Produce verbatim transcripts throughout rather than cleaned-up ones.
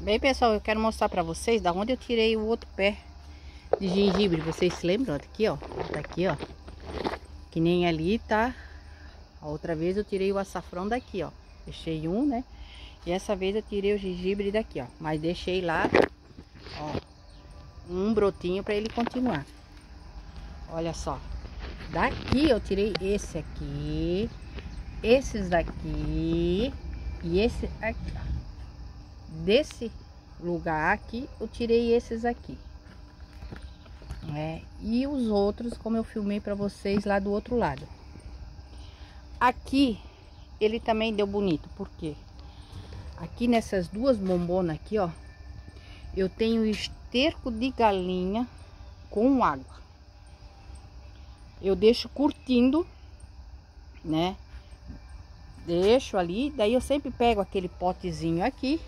Bem, pessoal, eu quero mostrar pra vocês da onde eu tirei o outro pé de gengibre. Vocês se lembram? Aqui, ó. Tá aqui, ó. Que nem ali, tá? A outra vez eu tirei o açafrão daqui, ó. Deixei um, né? E essa vez eu tirei o gengibre daqui, ó. Mas deixei lá, ó, um brotinho pra ele continuar. Olha só. Daqui eu tirei esse aqui, esses daqui e esse aqui, ó. Desse lugar aqui eu tirei esses aqui, né? E os outros, como eu filmei para vocês lá do outro lado. Aqui ele também deu bonito, porque aqui nessas duas bombonas aqui, ó, eu tenho esterco de galinha com água. Eu deixo curtindo, né? Deixo ali, daí eu sempre pego aquele potezinho aqui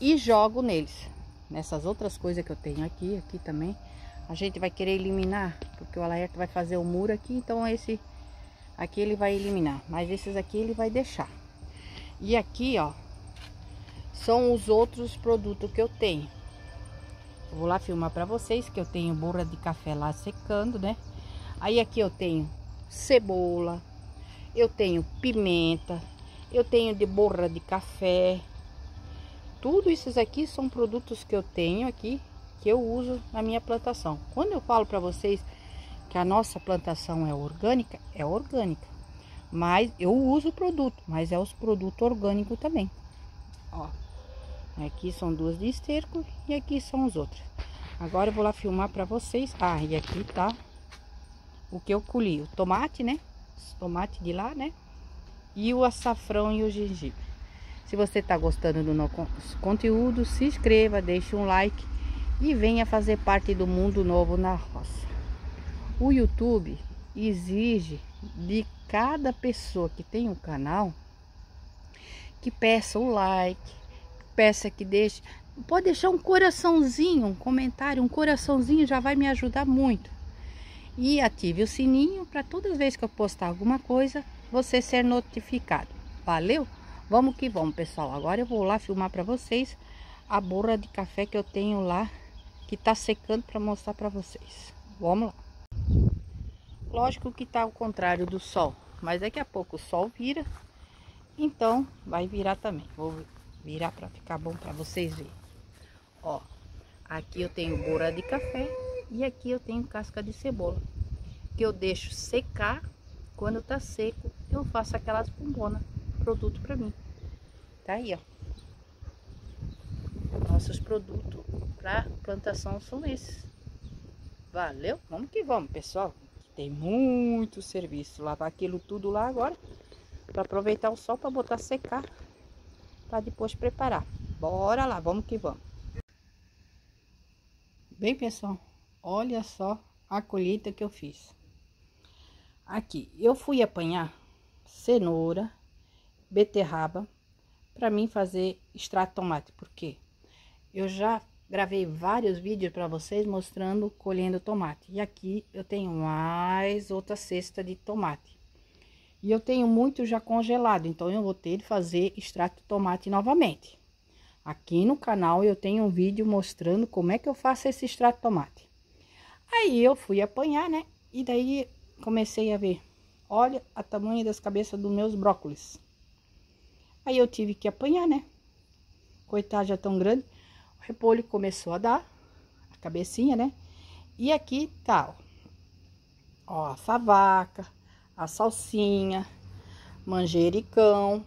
e jogo neles. Nessas outras coisas que eu tenho aqui, aqui também, a gente vai querer eliminar, porque o Alaerto vai fazer o muro aqui, então esse aqui ele vai eliminar, mas esses aqui ele vai deixar. E aqui, ó, são os outros produtos que eu tenho. Eu vou lá filmar pra vocês, que eu tenho borra de café lá secando, né? Aí aqui eu tenho cebola, eu tenho pimenta, eu tenho de borra de café. Tudo isso aqui são produtos que eu tenho aqui, que eu uso na minha plantação. Quando eu falo para vocês que a nossa plantação é orgânica, é orgânica. Mas eu uso o produto, mas é os produtos orgânicos também. Ó, aqui são duas de esterco e aqui são os outros. Agora eu vou lá filmar para vocês. Ah, e aqui tá o que eu colhi. O tomate, né? O tomate de lá, né? E o açafrão e o gengibre. Se você está gostando do nosso conteúdo, se inscreva, deixe um like e venha fazer parte do Mundo Novo na Roça. O YouTube exige de cada pessoa que tem um canal que peça o like, peça que deixe, pode deixar um coraçãozinho, um comentário, um coraçãozinho já vai me ajudar muito. E ative o sininho para todas as vezes que eu postar alguma coisa, você ser notificado. Valeu? Vamos que vamos, pessoal. Agora eu vou lá filmar para vocês a borra de café que eu tenho lá, que tá secando, para mostrar para vocês. Vamos lá. Lógico que tá ao contrário do sol, mas daqui a pouco o sol vira, então vai virar também. Vou virar para ficar bom para vocês verem. Ó, aqui eu tenho borra de café e aqui eu tenho casca de cebola, que eu deixo secar. Quando tá seco, eu faço aquelas bombonas. Produto para mim, tá aí, ó. Nossos produtos para plantação são esses. Valeu, vamos que vamos, pessoal. Tem muito serviço, lavar aquilo tudo lá agora para aproveitar o sol, para botar secar, para depois preparar. Bora lá, vamos que vamos. Bem, pessoal, olha só a colheita que eu fiz. Aqui eu fui apanhar cenoura, beterraba, para mim fazer extrato de tomate, porque eu já gravei vários vídeos para vocês mostrando colhendo tomate. E aqui eu tenho mais outra cesta de tomate. E eu tenho muito já congelado, então eu vou ter de fazer extrato de tomate novamente. Aqui no canal eu tenho um vídeo mostrando como é que eu faço esse extrato de tomate. Aí eu fui apanhar, né? E daí comecei a ver, olha a tamanho das cabeças dos meus brócolis. Aí eu tive que apanhar, né? Coitado, já tão grande. O repolho começou a dar a cabecinha, né? E aqui tá, ó, ó, a favaca, a salsinha, manjericão.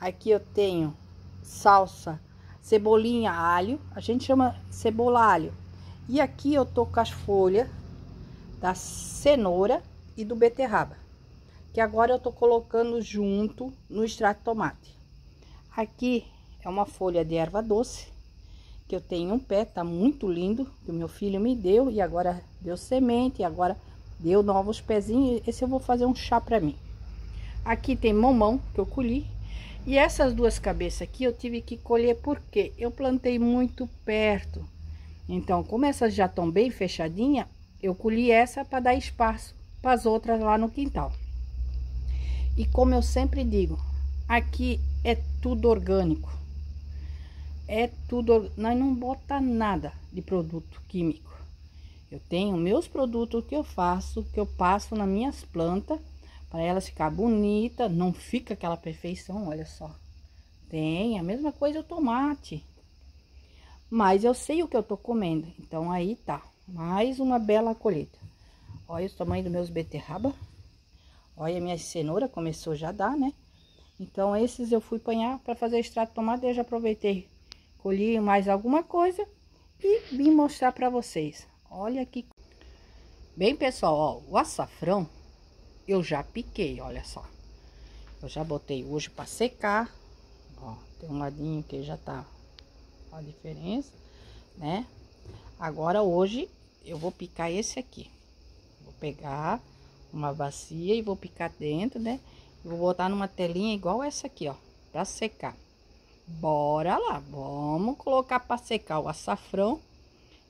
Aqui eu tenho salsa, cebolinha, alho. A gente chama cebola alho. E aqui eu tô com as folhas da cenoura e do beterraba, que agora eu tô colocando junto no extrato de tomate. Aqui é uma folha de erva doce, que eu tenho um pé, tá muito lindo, que o meu filho me deu, e agora deu semente, e agora deu novos pezinhos, esse eu vou fazer um chá pra mim. Aqui tem mamão, que eu colhi, e essas duas cabeças aqui eu tive que colher, porque eu plantei muito perto. Então, como essas já estão bem fechadinhas, eu colhi essa para dar espaço para as outras lá no quintal. E como eu sempre digo, aqui é tudo orgânico, é tudo, nós não bota nada de produto químico. Eu tenho meus produtos que eu faço, que eu passo nas minhas plantas, para elas ficar bonita, não fica aquela perfeição, olha só. Tem a mesma coisa o tomate, mas eu sei o que eu tô comendo, então aí tá, mais uma bela colheita. Olha o tamanho dos meus beterraba, olha a minha cenoura, começou já a dar, né? Então esses eu fui apanhar para fazer extrato de tomate, eu já aproveitei, colhi mais alguma coisa e vim mostrar para vocês. Olha aqui. Bem, pessoal, ó, o açafrão eu já piquei, olha só. Eu já botei hoje para secar, ó, tem um ladinho que já tá a diferença, né? Agora hoje eu vou picar esse aqui. Vou pegar uma bacia e vou picar dentro, né? Vou botar numa telinha igual essa aqui, ó, pra secar. Bora lá, vamos colocar pra secar o açafrão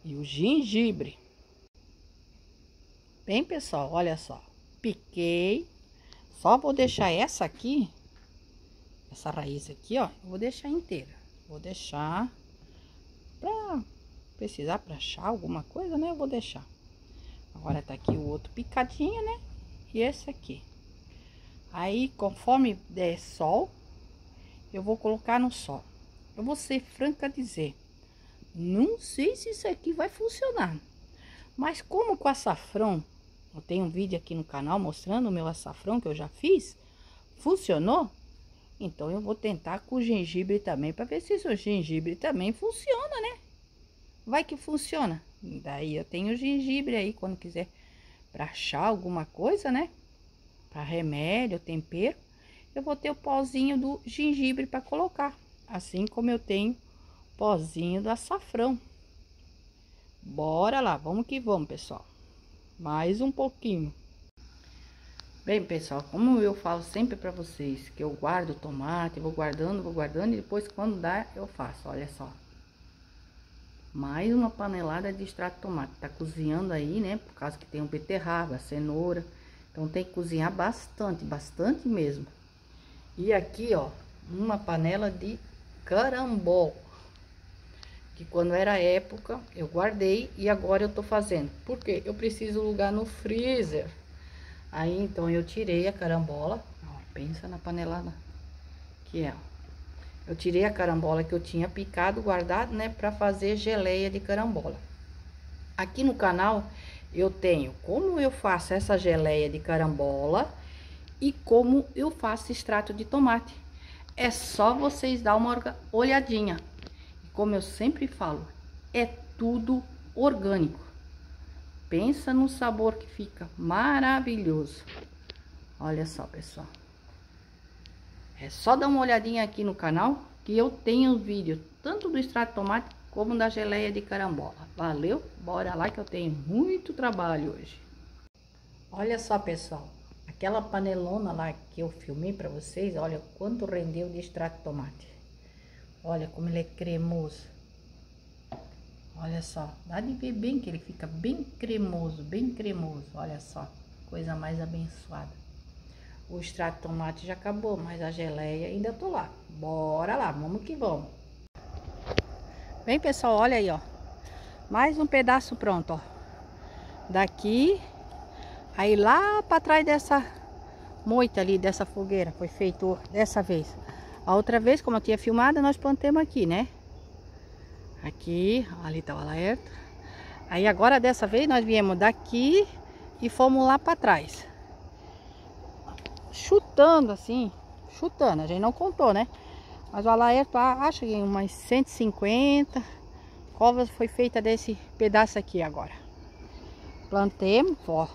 e o gengibre. Bem, pessoal, olha só, piquei. Só vou deixar essa aqui, essa raiz aqui, ó, eu vou deixar inteira. Vou deixar pra precisar pra achar alguma coisa, né, eu vou deixar. Agora tá aqui o outro picadinho, né, e esse aqui. Aí, conforme der sol, eu vou colocar no sol. Eu vou ser franca a dizer, não sei se isso aqui vai funcionar. Mas como com açafrão, eu tenho um vídeo aqui no canal mostrando o meu açafrão que eu já fiz, funcionou? Então eu vou tentar com o gengibre também, para ver se o gengibre também funciona, né? Vai que funciona. Daí eu tenho o gengibre aí, quando quiser para achar alguma coisa, né? Para remédio, tempero, eu vou ter o pozinho do gengibre para colocar, assim como eu tenho o pozinho do açafrão. Bora lá, vamos que vamos, pessoal. Mais um pouquinho. Bem, pessoal, como eu falo sempre para vocês, que eu guardo tomate, vou guardando, vou guardando, e depois quando dá, eu faço, olha só. Mais uma panelada de extrato de tomate. Tá cozinhando aí, né, por causa que tem o beterraba, a cenoura. Então, tem que cozinhar bastante, bastante mesmo. E aqui, ó, uma panela de carambol. Que quando era época, eu guardei e agora eu tô fazendo. Por quê? Eu preciso lugar no freezer. Aí, então, eu tirei a carambola. Ó, pensa na panelada que é, ó. Eu tirei a carambola que eu tinha picado, guardado, né, pra fazer geleia de carambola. Aqui no canal... eu tenho como eu faço essa geleia de carambola e como eu faço extrato de tomate. É só vocês dar uma olhadinha. Como eu sempre falo, é tudo orgânico. Pensa no sabor que fica maravilhoso. Olha só, pessoal. É só dar uma olhadinha aqui no canal que eu tenho vídeo tanto do extrato de tomate como da geleia de carambola. Valeu? Bora lá que eu tenho muito trabalho hoje. Olha só, pessoal, aquela panelona lá que eu filmei para vocês, olha quanto rendeu de extrato de tomate. Olha como ele é cremoso. Olha só, dá de ver bem que ele fica bem cremoso, bem cremoso. Olha só, coisa mais abençoada. O extrato de tomate já acabou, mas a geleia ainda tô lá. Bora lá, vamos que vamos. Bem, pessoal, olha aí, ó, mais um pedaço pronto, ó, daqui, aí lá para trás dessa moita ali, dessa fogueira, foi feito dessa vez. A outra vez, como eu tinha filmado, nós plantamos aqui, né, aqui, ali tá o alerta. Aí agora, dessa vez, nós viemos daqui e fomos lá para trás, chutando assim, chutando, a gente não contou, né. Mas o alerto, acho que umas cento e cinquenta covas foi feita desse pedaço aqui agora. Plantemos, ó.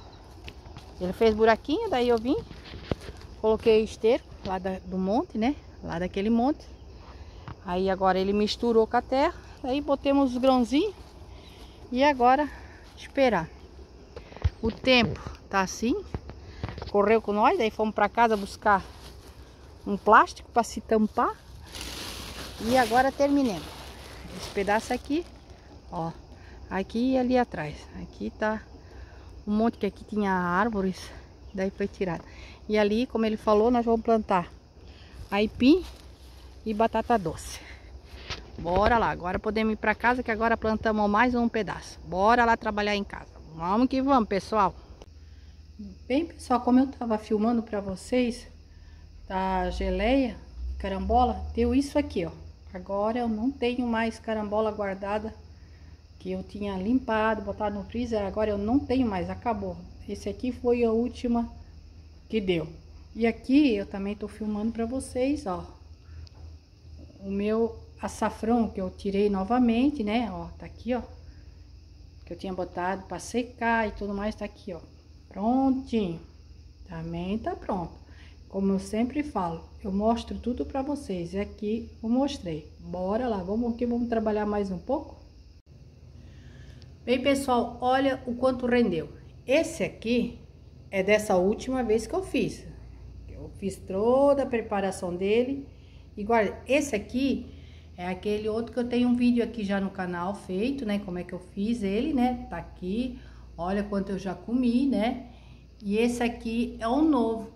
Ele fez buraquinho, daí eu vim, coloquei esterco lá da, do monte, né? Lá daquele monte. Aí agora ele misturou com a terra, aí botamos os grãozinhos. E agora esperar. O tempo tá assim, correu com nós, daí fomos pra casa buscar um plástico para se tampar. E agora terminemos esse pedaço aqui, ó, aqui e ali atrás. Aqui tá um monte que aqui tinha árvores, daí foi tirado. E ali, como ele falou, nós vamos plantar aipim e batata doce. Bora lá, agora podemos ir para casa, que agora plantamos mais um pedaço. Bora lá trabalhar em casa. Vamos que vamos, pessoal. Bem, pessoal, como eu tava filmando para vocês da geleia, carambola, deu isso aqui, ó. Agora eu não tenho mais carambola guardada, que eu tinha limpado, botado no freezer. Agora eu não tenho mais, acabou. Esse aqui foi a última que deu. E aqui eu também tô filmando para vocês, ó, o meu açafrão que eu tirei novamente, né? Ó, tá aqui, ó, que eu tinha botado para secar e tudo mais, tá aqui, ó, prontinho. Também tá pronto. Como eu sempre falo, eu mostro tudo para vocês. E aqui eu mostrei. Bora lá, vamos que vamos trabalhar mais um pouco. Bem, pessoal, olha o quanto rendeu. Esse aqui é dessa última vez que eu fiz. Eu fiz toda a preparação dele e guardei. Esse aqui é aquele outro que eu tenho um vídeo aqui já no canal feito, né? Como é que eu fiz ele, né? Tá aqui, olha quanto eu já comi, né? E esse aqui é o novo,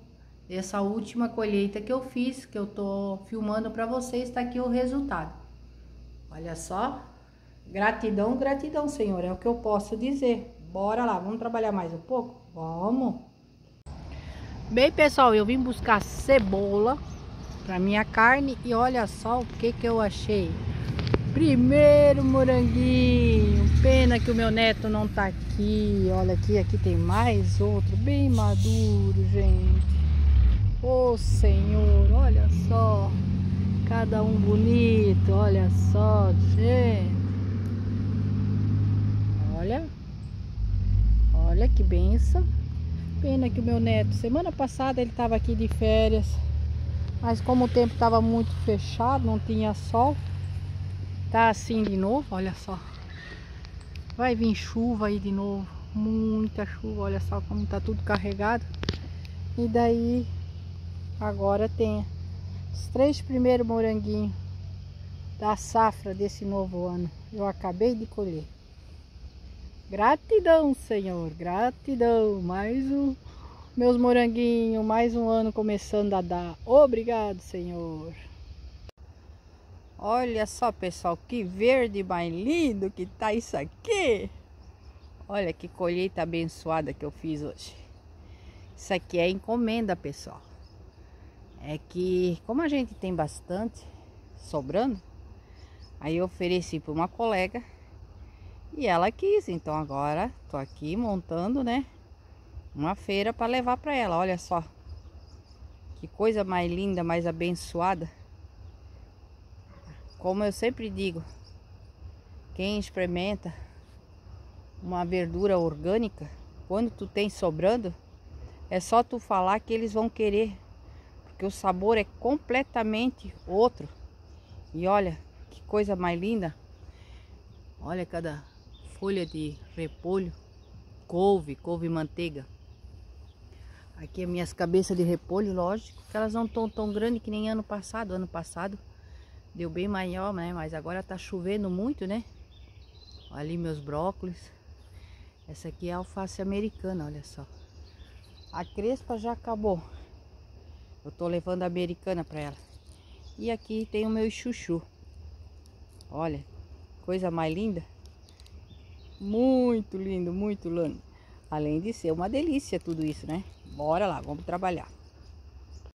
essa última colheita que eu fiz, que eu tô filmando pra vocês, tá aqui o resultado. Olha só, gratidão, gratidão, Senhor, é o que eu posso dizer. Bora lá, vamos trabalhar mais um pouco? Vamos! Bem, pessoal, eu vim buscar cebola pra minha carne e olha só o que que eu achei. Primeiro moranguinho, pena que o meu neto não tá aqui. Olha aqui, aqui tem mais outro bem maduro, gente. Ô Senhor, olha só, cada um bonito, olha só, gente. Olha, olha que benção. Pena que o meu neto, semana passada ele tava aqui de férias, mas como o tempo estava muito fechado, não tinha sol, tá assim de novo, olha só. Vai vir chuva aí de novo, muita chuva, olha só como tá tudo carregado. E daí, agora tem os três primeiros moranguinhos da safra desse novo ano. Eu acabei de colher. Gratidão, Senhor, gratidão, mais um... Meus moranguinhos, mais um ano começando a dar. Obrigado, Senhor. Olha só, pessoal, que verde mais lindo que tá isso aqui. Olha que colheita abençoada que eu fiz hoje. Isso aqui é encomenda, pessoal. É que, como a gente tem bastante sobrando, aí eu ofereci para uma colega e ela quis. Então agora tô aqui montando, né, uma feira para levar para ela. Olha só que coisa mais linda, mais abençoada. Como eu sempre digo, quem experimenta uma verdura orgânica, quando tu tem sobrando, é só tu falar que eles vão querer, porque o sabor é completamente outro. E olha que coisa mais linda. Olha cada folha de repolho, couve, couve manteiga. Aqui as minhas cabeças de repolho, lógico que elas não estão tão grandes que nem ano passado. Ano passado deu bem maior, né? Mas agora tá chovendo muito, né? Ali meus brócolis. Essa aqui é alface americana, olha só. A crespa já acabou. Eu tô levando a americana pra ela. E aqui tem o meu chuchu. Olha, coisa mais linda. Muito lindo, muito lindo. Além de ser uma delícia tudo isso, né? Bora lá, vamos trabalhar.